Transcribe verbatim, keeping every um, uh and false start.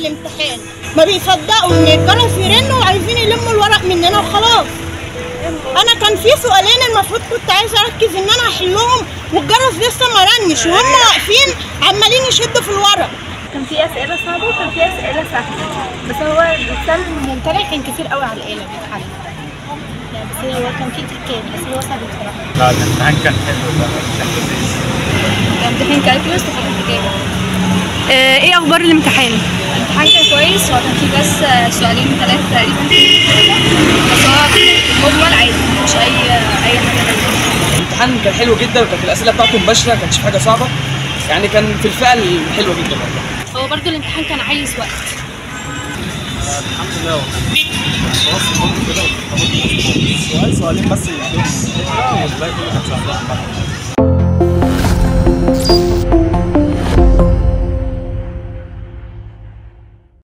الامتحان، ما بيصدقوا ان الجرس يرن وعايزين يلموا الورق مننا وخلاص. انا كان في سؤالين المفروض كنت عايزه اركز ان انا احلهم والجرس لسه ما رنش وهم واقفين عمالين يشدوا في الورق. كان في اسئله صعبه وكان في اسئله سهله، بس هو السهل الممتنع كان كتير قوي على الآلة بيتحل. لا بس هو كان في تكات بس هو سهل بصراحه. لا الامتحان كان حلو بقى، كان لذيذ. الامتحان كالكولس وحاجات كده. ايه اخبار الامتحان؟ الامتحان كان كويس، هو كان فيه بس سؤالين ثلاثه تقريبا بس هو مجمل عادي مش اي اي حاجه. الامتحان كان حلو جدا وكانت الاسئله بتاعته مباشره، ما كانتش حاجه صعبه، يعني كان في الفئه الحلوه جدا والله. هو برضه الامتحان كان عايز وقت. الحمد لله والله خلاص كده، سؤال سؤالين بس والباقي كله كان سهل.